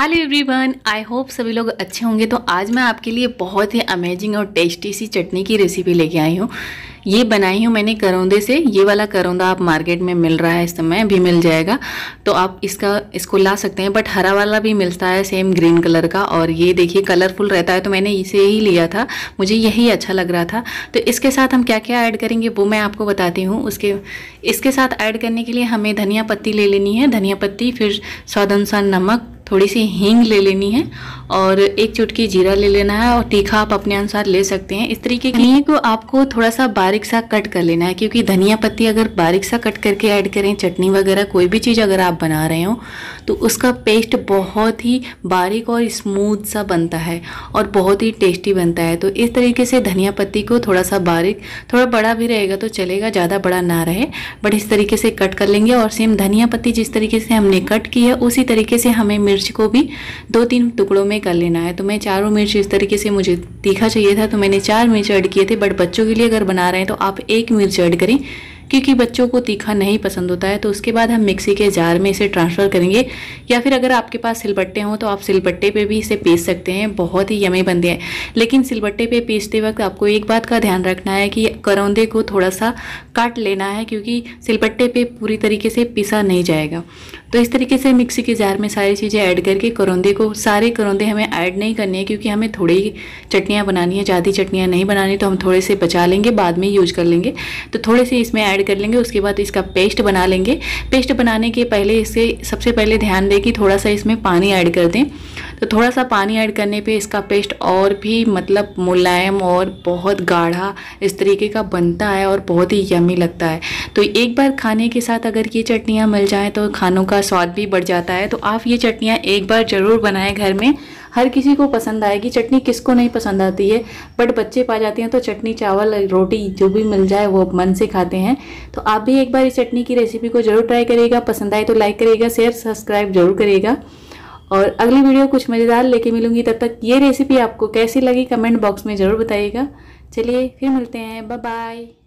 Hello everyone, I hope सभी लोग अच्छे होंगे। तो आज मैं आपके लिए बहुत ही अमेजिंग और टेस्टी सी चटनी की रेसिपी लेके आई हूँ। ये बनाई हूँ मैंने करौंदे से। ये वाला करौंदा आप मार्केट में मिल रहा है, इस समय भी मिल जाएगा, तो आप इसको ला सकते हैं। बट हरा वाला भी मिलता है सेम ग्रीन कलर का, और ये देखिए कलरफुल रहता है, तो मैंने इसे ही लिया था, मुझे यही अच्छा लग रहा था। तो इसके साथ हम क्या क्या ऐड करेंगे वो मैं आपको बताती हूँ। इसके साथ ऐड करने के लिए हमें धनिया पत्ती ले लेनी है, धनिया पत्ती, फिर स्वाद अनुसार नमक, थोड़ी सी हींग ले लेनी है और एक चुटकी जीरा ले लेना है, और तीखा आप अपने अनुसार ले सकते हैं। इस तरीके की हींग को आपको थोड़ा सा बारीक सा कट कर लेना है, क्योंकि धनिया पत्ती अगर बारीक सा कट करके ऐड करें, चटनी वगैरह कोई भी चीज़ अगर आप बना रहे हो, तो उसका पेस्ट बहुत ही बारीक और स्मूथ सा बनता है और बहुत ही टेस्टी बनता है। तो इस तरीके से धनिया पत्ती को थोड़ा सा बारीक, थोड़ा बड़ा भी रहेगा तो चलेगा, ज़्यादा बड़ा ना रहे, बट इस तरीके से कट कर लेंगे। और सेम धनिया पत्ती जिस तरीके से हमने कट की है, उसी तरीके से हमें मिर्च को भी 2-3 टुकड़ों में कर लेना है। तो मैं चारों मिर्च, इस तरीके से मुझे तीखा चाहिए था तो मैंने 4 मिर्च ऐड किए थे, बट बच्चों के लिए अगर बना रहे हैं तो आप 1 मिर्च ऐड करें, क्योंकि बच्चों को तीखा नहीं पसंद होता है। तो उसके बाद हम मिक्सी के जार में इसे ट्रांसफ़र करेंगे, या फिर अगर आपके पास सिलबट्टे हों तो आप सिलबट्टे पे भी इसे पीस सकते हैं, बहुत ही यमी बनते हैं। लेकिन सिलबट्टे पे पीसते वक्त आपको एक बात का ध्यान रखना है कि करौंदे को थोड़ा सा काट लेना है, क्योंकि सिलबट्टे पे पूरी तरीके से पीसा नहीं जाएगा। तो इस तरीके से मिक्सी के जार में सारी चीज़ें ऐड करके करौंदे को, सारे करौंदे हमें ऐड नहीं करने हैं, क्योंकि हमें थोड़ी चटनियाँ बनानी है, ज़्यादा चटनियाँ नहीं बनानी, तो हम थोड़े से बचा लेंगे, बाद में यूज कर लेंगे, तो थोड़े से इसमें कर लेंगे। उसके बाद इसका पेस्ट बना लेंगे। पेस्ट बनाने के पहले इसे सबसे पहले ध्यान दें कि थोड़ा सा इसमें पानी ऐड कर दें, तो थोड़ा सा पानी ऐड करने पे इसका पेस्ट और भी मतलब मुलायम और बहुत गाढ़ा इस तरीके का बनता है और बहुत ही यमी लगता है। तो एक बार खाने के साथ अगर ये चटनियाँ मिल जाएँ तो खानों का स्वाद भी बढ़ जाता है। तो आप ये चटनियाँ एक बार ज़रूर बनाएं घर में, हर किसी को पसंद आएगी। चटनी किसको नहीं पसंद आती है, बट बच्चे पा जाते हैं तो चटनी चावल रोटी जो भी मिल जाए वो मन से खाते हैं। तो आप भी एक बार इस चटनी की रेसिपी को ज़रूर ट्राई करिएगा, पसंद आए तो लाइक करिएगा, शेयर सब्सक्राइब ज़रूर करिएगा। और अगली वीडियो कुछ मज़ेदार लेके मिलूँगी, तब तक ये रेसिपी आपको कैसी लगी कमेंट बॉक्स में ज़रूर बताइएगा। चलिए फिर मिलते हैं, बाय बाय।